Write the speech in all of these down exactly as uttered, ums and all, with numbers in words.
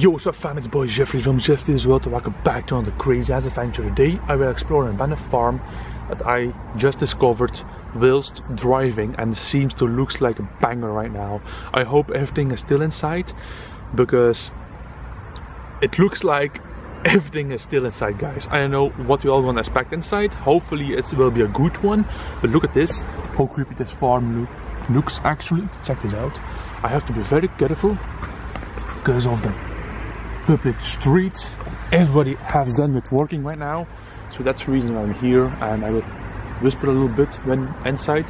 Yo, what's up fam, it's boy Jeffrey from Jeffrey as well to welcome back to another crazy ass adventure. Today I will explore an abandoned farm that I just discovered whilst driving and seems to looks like a banger right now. I hope everything is still inside because it looks like everything is still inside, guys. I don't know what we all gonna expect inside. Hopefully it will be a good one, but look at this, how creepy this farm look, looks actually. Check this out. I have to be very careful because of the public streets everybody has done with working right now, so that's the reason I'm here. And I will whisper a little bit when inside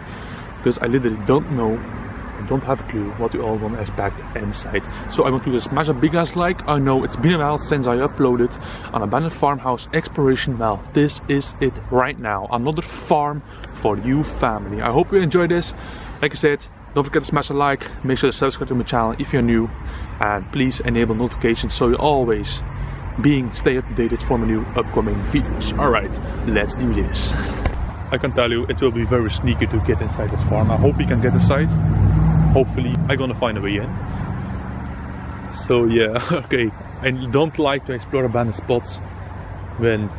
because I literally don't know, I don't have a clue what you all want to expect inside. So I want you to smash a big ass like. I know it's been a while since I uploaded an abandoned farmhouse exploration. Now this is it right now, another farm for you family. I hope you enjoy this. Like I said, don't forget to smash a like, make sure to subscribe to my channel if you're new, and please enable notifications so you're always being stay updated for my new upcoming videos. Alright, let's do this. I can tell you it will be very sneaky to get inside this farm. I hope we can get inside. Hopefully I'm gonna find a way in. So yeah, okay. I don't like to explore abandoned spots when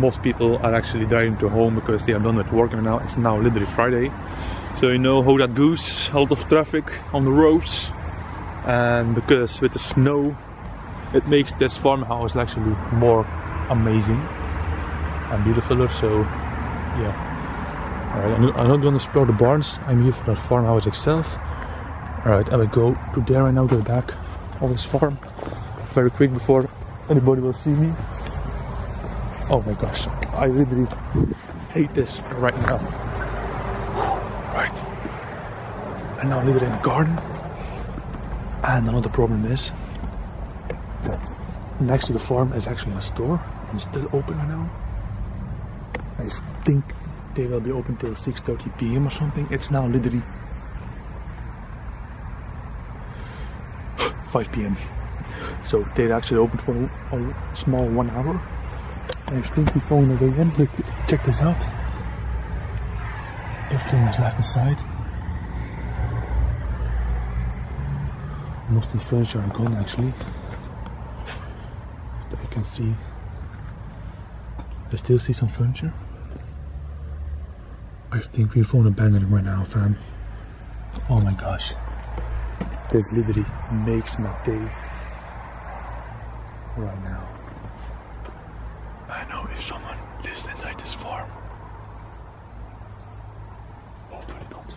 most people are actually driving to home because they are done with work, and now it's now literally Friday. So you know how that goes, a lot of traffic on the roads, and because with the snow it makes this farmhouse actually more amazing and beautifuler. So yeah, alright, I'm not gonna explore the barns, I'm here for the farmhouse itself. Alright, I will go to there and now go back of this farm very quick before anybody will see me. Oh my gosh, I literally hate this right now. And now I live in the garden, and another problem is that next to the farm is actually a store and it's still open right now. I think they will be open till six thirty p m or something. It's now literally five p m so they're actually open for a small one hour. I think we found a way in. Look, check this out. Everything is left inside. Most of the furniture are gone actually. But I can see, I still see some furniture. I think we found a banger right now, fam. Oh my gosh, this literally makes my day right now. I know if someone lives inside this farm. Hopefully not.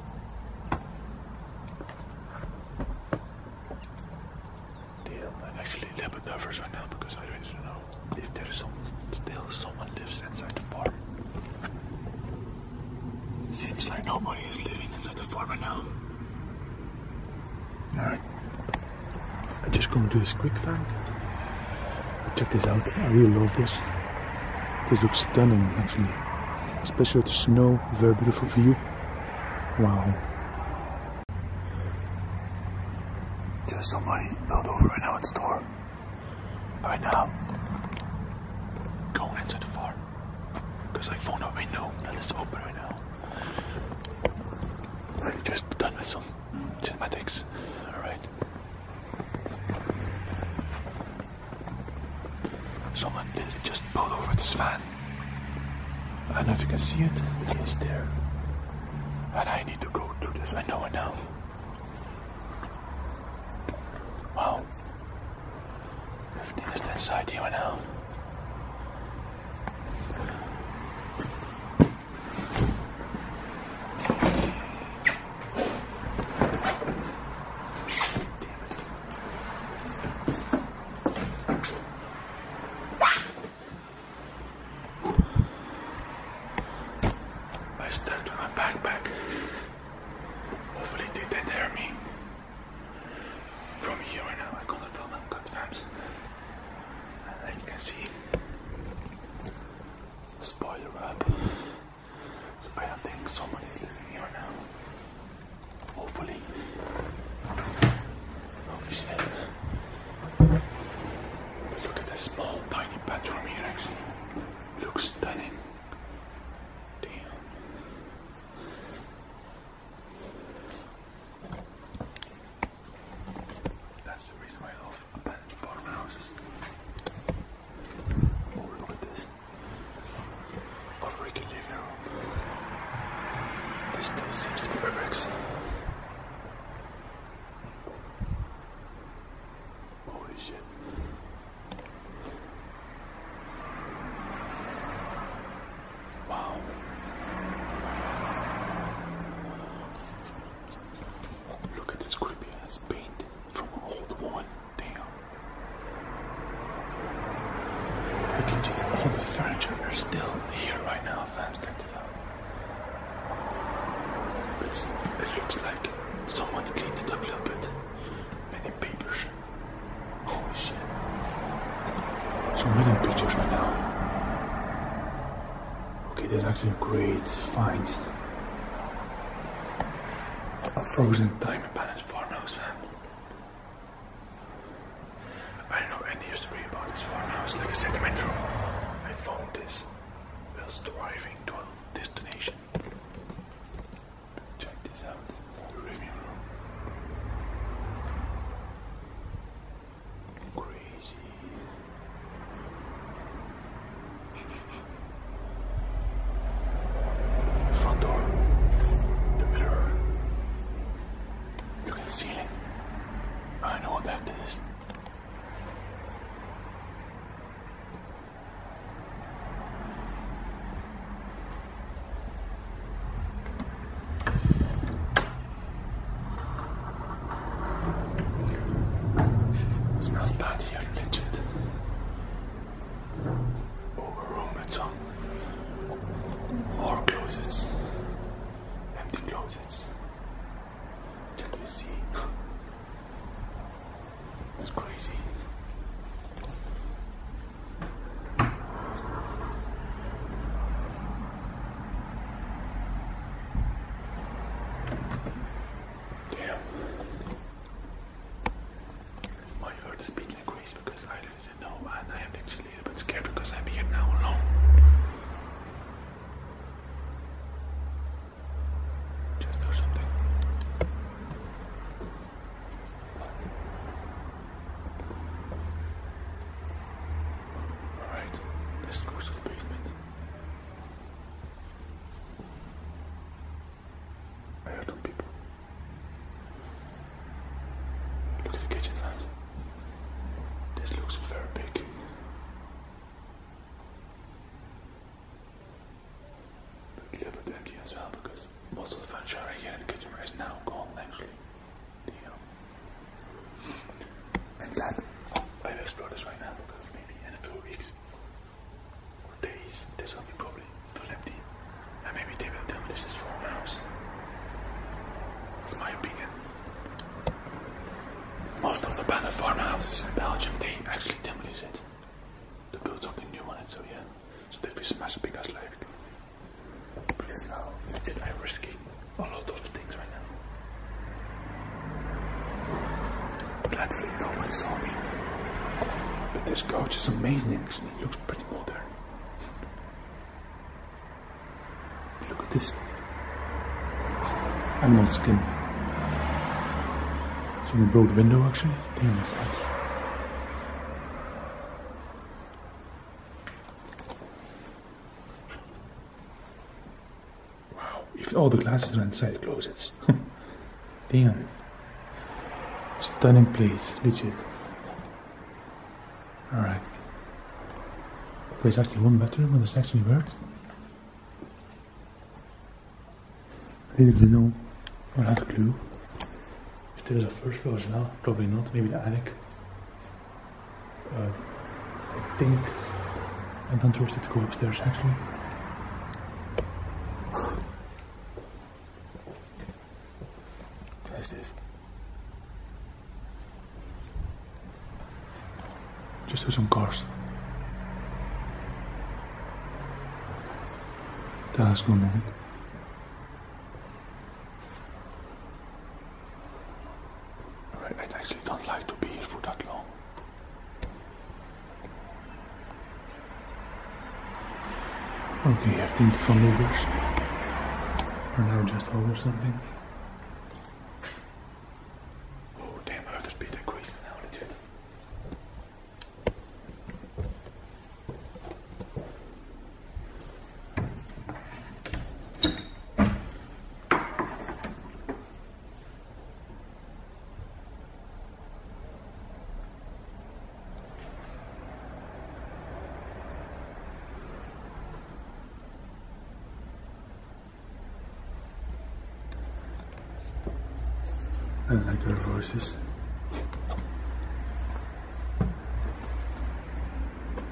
Right now, because I really don't know if there is someone still someone lives inside the farm. Seems like nobody is living inside the farm right now. Alright, I'm just gonna do this quick find. Check this out, I really love this. This looks stunning actually, especially with the snow, very beautiful view. Wow. Just somebody built over right now at the store. Right now, going inside the farm because I found a window that is open right now. I'm just done with some cinematics. Alright. Someone literally just pulled over this van. I don't know if you can see it, it is there. And I need to go through this window right now. Wow. Everything is inside here now. I stepped with my backpack. Hopefully they didn't hear me. From here right now, I'm gonna film and cut fams. See It legit, all the furniture are still here right now, fam. Check it out. It's, it looks like someone cleaned it up a little bit. Many papers. Holy shit. So many pictures right now. Okay, that's actually a great find. A frozen diamond balance farmhouse, fam. I don't know any history about this farmhouse. Like I said in my intro, I found this whilst driving to a destination. Check this out, the living room. Crazy. Front door, the mirror. Look at the ceiling. I know what that is. This couch is amazing, actually. It looks pretty modern. Look at this. Animal skin. Someone broke the window, actually. Damn, is that? Wow, if all the glasses are inside the closets. Damn. Stunning place, legit. Alright. There's actually one bedroom and there's actually birds. I really don't know. I don't have a clue. If there's a first floor as well, probably not. Maybe the attic. Uh, I think I don't trust it to go upstairs actually. Just do some cars. That's going on. Alright, I actually don't like to be here for that long. Okay, I think the front neighbors are now just home or something. I like their voices.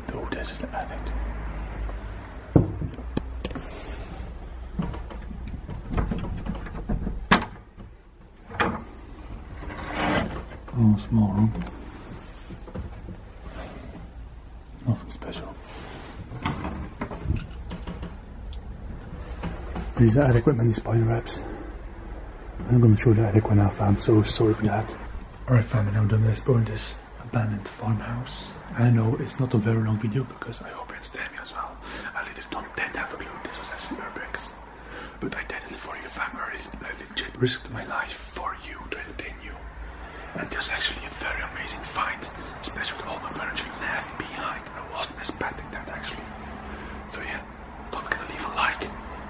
Dude, upstairs, isn't it? Oh, small room. Nothing special. These are adequate mini spider webs. I'm going to show the adequate now, fam, so sorry for that. Alright, fam, now I'm done this point is abandoned farmhouse. I know it's not a very long video because I hope you understand me as well. I literally don't did have a clue this was actually Urbex. But I did it for you, fam. I legit risked my life for you to entertain you. And this is actually a very amazing find, especially with all the furniture left behind. I wasn't expecting that actually. So yeah, don't forget to leave a like.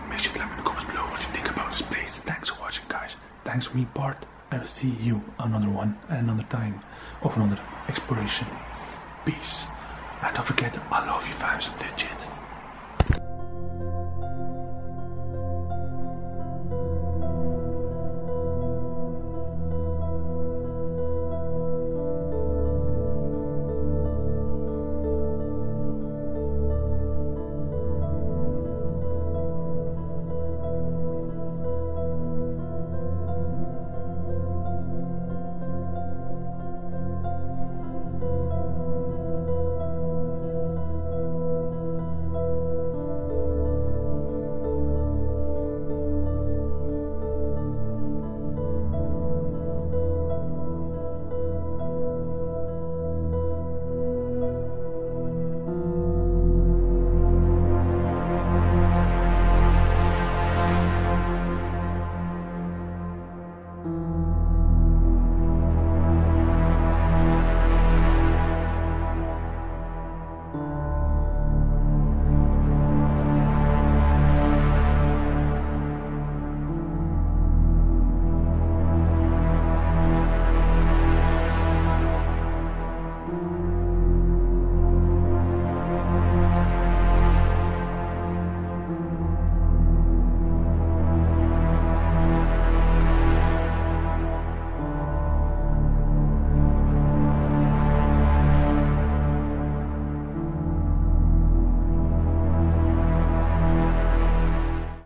Make sure to let me in the comments below what you think about this place. Thanks for watching, guys. Thanks for being part. I will see you another one and another time of another exploration. Peace. And don't forget, I love you fans, legit. Thank you.